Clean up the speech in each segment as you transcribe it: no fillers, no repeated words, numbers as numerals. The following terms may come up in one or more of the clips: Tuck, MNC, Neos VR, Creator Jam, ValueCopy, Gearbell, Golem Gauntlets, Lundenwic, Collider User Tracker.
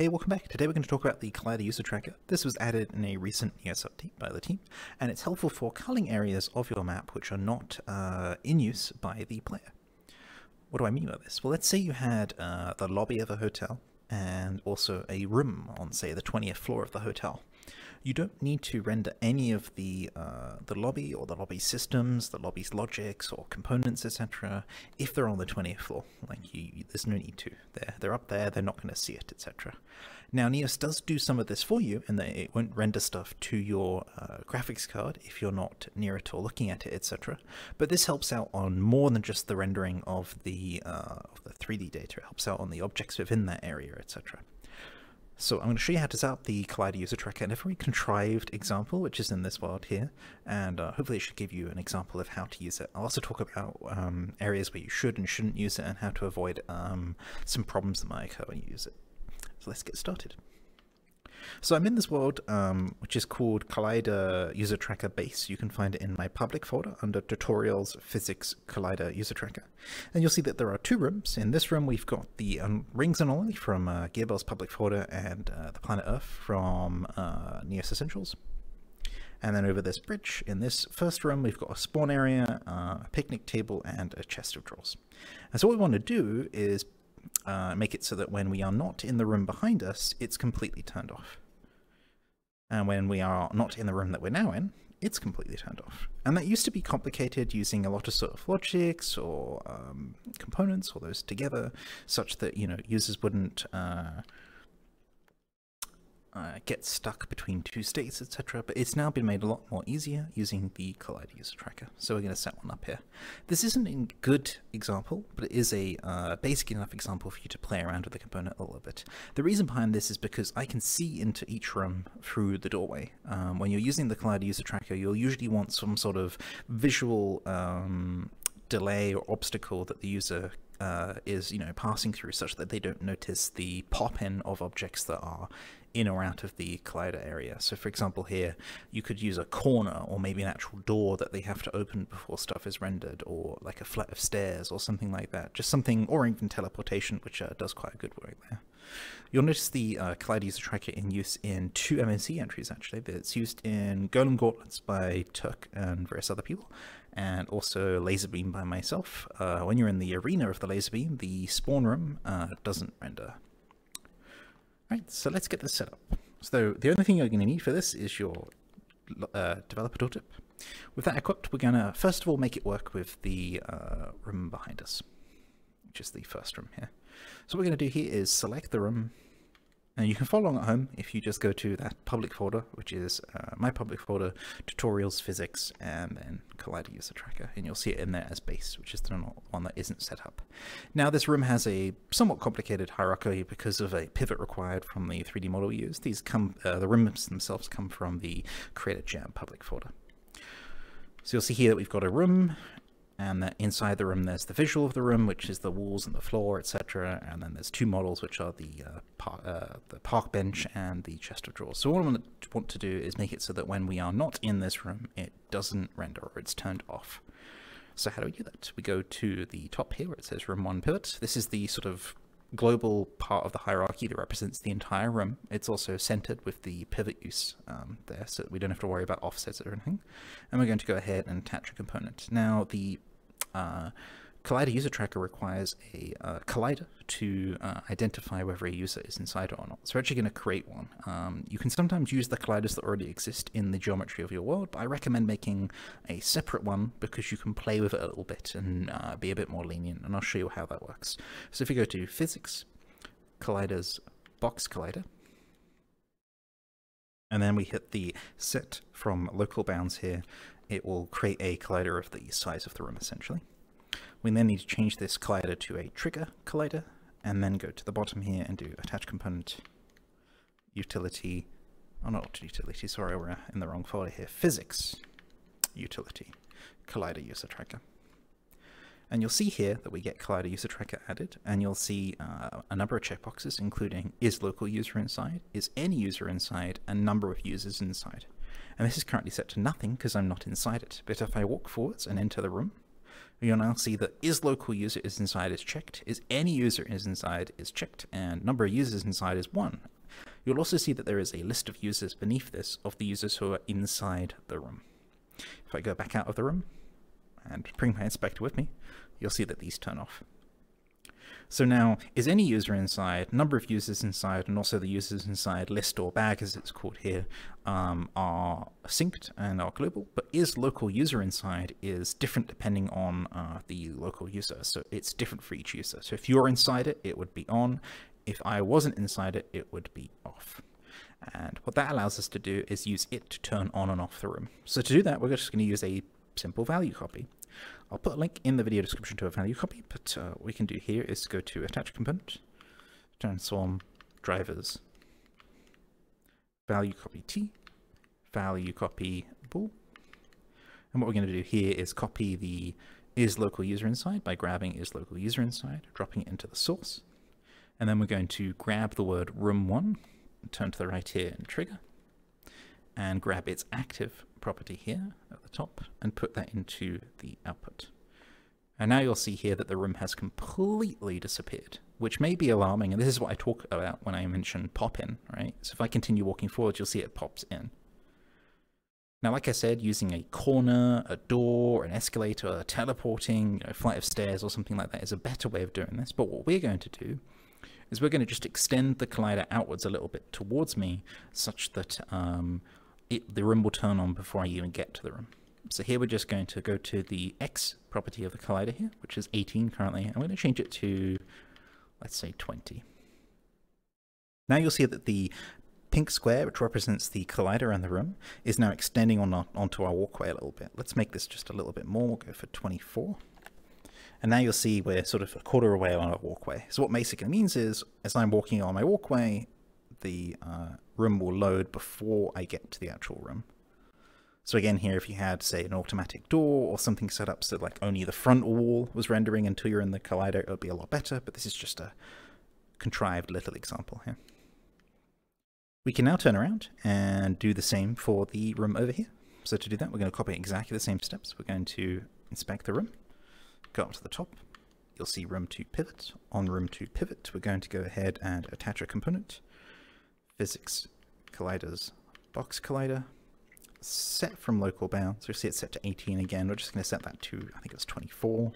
Hey, welcome back. Today we're going to talk about the Collider User Tracker. This was added in a recent Neos update by the team, and it's helpful for culling areas of your map which are not in use by the player. What do I mean by this? Well, let's say you had the lobby of a hotel and also a room on, say, the 20th floor of the hotel. You don't need to render any of the lobby or the lobby systems, the lobby's logics or components, etc. if they're on the 20th floor. Like, there's no need to. They're up there, they're not going to see it, etc. Now, Neos does do some of this for you, and it won't render stuff to your graphics card if you're not near it or looking at it, etc. But this helps out on more than just the rendering of the 3D data. It helps out on the objects within that area, etc. So I'm going to show you how to set up the Collider User Tracker in a very contrived example, which is in this world here, and hopefully it should give you an example of how to use it. I'll also talk about areas where you should and shouldn't use it and how to avoid some problems that might occur when you use it. So let's get started. So I'm in this world, which is called Collider User Tracker Base. You can find it in my public folder under Tutorials, Physics, Collider User Tracker. And you'll see that there are two rooms. In this room, we've got the Rings and Anomaly from Gearbell's public folder and the Planet Earth from Neos Essentials. And then over this bridge, in this first room, we've got a spawn area, a picnic table, and a chest of drawers. And so what we want to do is make it so that when we are not in the room behind us, it's completely turned off. And when we are not in the room that we're now in, it's completely turned off. And that used to be complicated using a lot of sort of logics or components, all those together, such that, you know, users wouldn't get stuck between two states, etc. But it's now been made a lot more easier using the Collider User Tracker. So we're going to set one up here. This isn't a good example, but it is a basic enough example for you to play around with the component a little bit. The reason behind this is because I can see into each room through the doorway. When you're using the Collider User Tracker, you'll usually want some sort of visual delay or obstacle that the user is, you know, passing through, such that they don't notice the pop-in of objects that are in or out of the Collider area. So for example here, you could use a corner or maybe an actual door that they have to open before stuff is rendered, or like a flight of stairs or something like that, just something, or even teleportation, which does quite a good work there. You'll notice the Collider User Tracker in use in two MNC entries actually. It's used in Golem Gauntlets by Tuck and various other people, and also Laserbeam by myself. When you're in the arena of the Laserbeam, the spawn room doesn't render. Right, so let's get this set up. So the only thing you're going to need for this is your developer tooltip. With that equipped, we're going to first of all make it work with the room behind us, which is the first room here. So what we're going to do here is select the room, and you can follow along at home if you just go to that public folder, which is my public folder, Tutorials, Physics, and then Collider User Tracker, and you'll see it in there as base, which is the one that isn't set up. Now this room has a somewhat complicated hierarchy because of a pivot required from the 3D model we use. These come, the rooms themselves come from the Creator Jam public folder. So you'll see here that we've got a room, and that inside the room there's the visual of the room, which is the walls and the floor, etc. And then there's two models, which are the park bench and the chest of drawers. So what I want to do is make it so that when we are not in this room, it doesn't render, or it's turned off. So how do we do that? We go to the top here where it says room 1 pivot. This is the sort of global part of the hierarchy that represents the entire room. It's also centered with the pivot use there, so we don't have to worry about offsets or anything. And we're going to go ahead and attach a component. Now the Collider User Tracker requires a collider to identify whether a user is inside or not. So we're actually going to create one. You can sometimes use the colliders that already exist in the geometry of your world, but I recommend making a separate one because you can play with it a little bit and be a bit more lenient, and I'll show you how that works. So if you go to Physics, Colliders, Box Collider, and then we hit the set from local bounds here, it will create a collider of the size of the room, essentially. We then need to change this collider to a trigger collider, and then go to the bottom here and do attach component, utility, oh, not utility, sorry, we're in the wrong folder here, physics, utility, Collider User Tracker. And you'll see here that we get Collider User Tracker added, and you'll see a number of checkboxes, including is local user inside, is any user inside, and number of users inside. And this is currently set to nothing because I'm not inside it, but if I walk forwards and enter the room, you'll now see that is local user is inside is checked, is any user is inside is checked, and number of users inside is 1, You'll also see that there is a list of users beneath this of the users who are inside the room. If I go back out of the room and bring my inspector with me, you'll see that these turn off. So now is any user inside, number of users inside, and also the users inside list or bag as it's called here are synced and are global, but is local user inside is different depending on the local user. So it's different for each user. So if you're inside it, it would be on. If I wasn't inside it, it would be off. And what that allows us to do is use it to turn on and off the room. So to do that, we're just going to use a simple value copy. I'll put a link in the video description to a value copy, but what we can do here is go to attach component, transform drivers, value copy T, value copy bool. And what we're going to do here is copy the is local user inside by grabbing is local user inside, dropping it into the source. And then we're going to grab the word room1, turn to the right here and trigger, and grab its active property here at the top and put that into the output. And now you'll see here that the room has completely disappeared, which may be alarming. And this is what I talk about when I mention pop in, right? So if I continue walking forward, you'll see it pops in. Now, like I said, using a corner, a door, an escalator, teleporting, a flight of stairs or something like that is a better way of doing this. But what we're going to do is we're going to just extend the collider outwards a little bit towards me such that the room will turn on before I even get to the room. So here we're just going to go to the X property of the collider here, which is 18 currently. I'm going to change it to, let's say, 20. Now you'll see that the pink square, which represents the collider and the room, is now extending onto our walkway a little bit. Let's make this just a little bit more. We'll go for 24. And now you'll see we're sort of a quarter away on our walkway. So what basically means is, as I'm walking on my walkway, the room will load before I get to the actual room. So again here, if you had, say, an automatic door or something set up so like only the front wall was rendering until you're in the collider, it would be a lot better, but this is just a contrived little example here. We can now turn around and do the same for the room over here. So to do that, we're going to copy exactly the same steps. We're going to inspect the room, go up to the top. You'll see room to pivot. On room to pivot, we're going to go ahead and attach a component. Physics colliders box collider, set from local bounds. You'll see it's set to 18 again. We're just going to set that to, I think it was 24.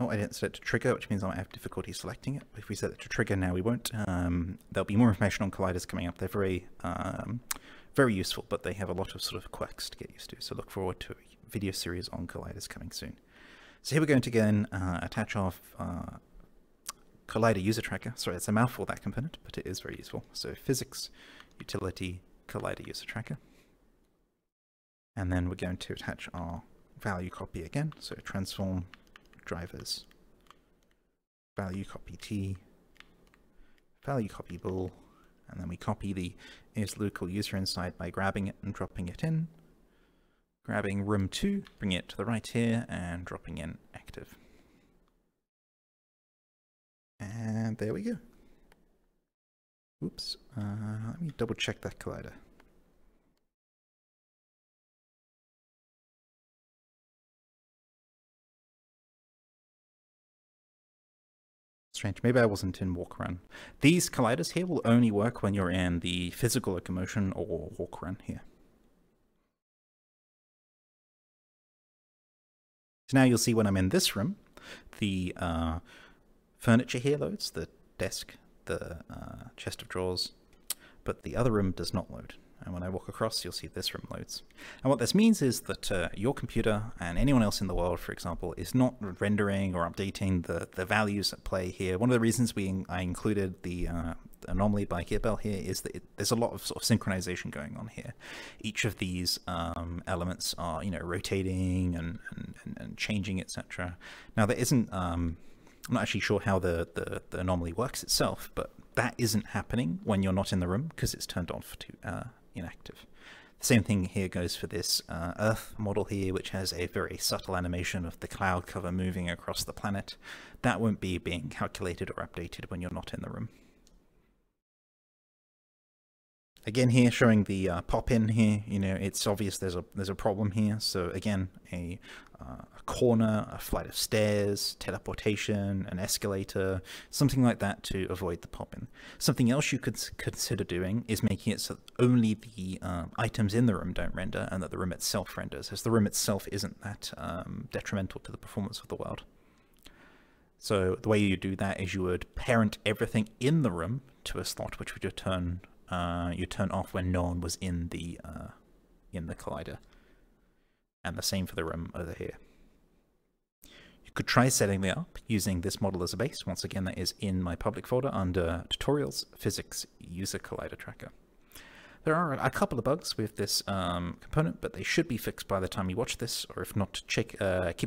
Oh, I didn't set it to trigger, which means I might have difficulty selecting it. If we set it to trigger now, we won't. There'll be more information on colliders coming up. They're very useful, but they have a lot of sort of quirks to get used to. So look forward to a video series on colliders coming soon. So here we're going to again attach our Collider User Tracker. Sorry, it's a mouthful, that component, but it is very useful. So physics, utility, Collider User Tracker. And then we're going to attach our value copy again. So transform drivers, value copy T, value copy bool. And then we copy the is local user inside by grabbing it and dropping it in, grabbing room 2, bring it to the right here and dropping in active. And there we go. Oops, let me double check that collider. Strange, maybe I wasn't in walk run. These colliders here will only work when you're in the physical locomotion or walk run here. So now you'll see when I'm in this room, the furniture here loads, the desk, the chest of drawers, but the other room does not load. And when I walk across, you'll see this room loads. And what this means is that your computer and anyone else in the world, for example, is not rendering or updating the values at play here. One of the reasons I included the anomaly by Gearbell here is that there's a lot of sort of synchronization going on here. Each of these elements are, you know, rotating and changing, etc. Now there isn't, I'm not actually sure how the anomaly works itself, but that isn't happening when you're not in the room because it's turned on to inactive. The same thing here goes for this Earth model here, which has a very subtle animation of the cloud cover moving across the planet. That won't be being calculated or updated when you're not in the room. Again here, showing the pop-in here, you know, it's obvious there's a problem here. So again, a corner, a flight of stairs, teleportation, an escalator, something like that to avoid the pop-in. Something else you could consider doing is making it so that only the items in the room don't render and that the room itself renders, as the room itself isn't that detrimental to the performance of the world. So the way you do that is you would parent everything in the room to a slot which would return you turn off when no one was in the collider, and the same for the room over here. You could try setting it up using this model as a base. Once again, that is in my public folder under Tutorials, Physics, User Collider Tracker. There are a couple of bugs with this component, but they should be fixed by the time you watch this, or if not, keep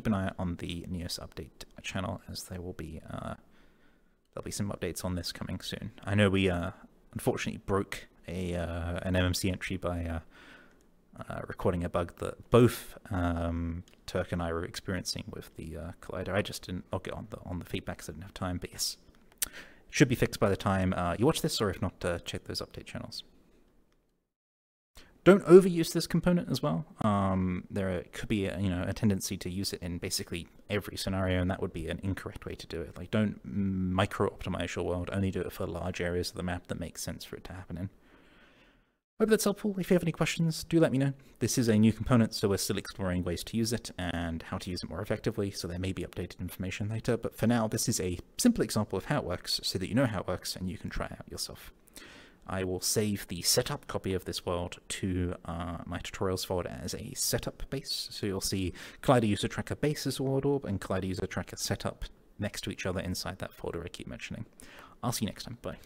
an eye on the Neos update channel, as there will be there'll be some updates on this coming soon. I know we unfortunately broke a an MNC entry by recording a bug that both Tuck and I were experiencing with the collider. I just didn't log it on the feedback, so I didn't have time. But yes, it should be fixed by the time you watch this, or if not, check those update channels. Don't overuse this component as well. There could be a tendency to use it in basically every scenario, and that would be an incorrect way to do it. Like, don't micro-optimize your world, only do it for large areas of the map that make sense for it to happen in. Hope that's helpful. If you have any questions, do let me know. This is a new component, so we're still exploring ways to use it and how to use it more effectively, so there may be updated information later, but for now, this is a simple example of how it works so that you know how it works and you can try it out yourself. I will save the setup copy of this world to my tutorials folder as a setup base. So you'll see Collider User Tracker Bases World Orb and Collider User Tracker Setup next to each other inside that folder I keep mentioning. I'll see you next time. Bye.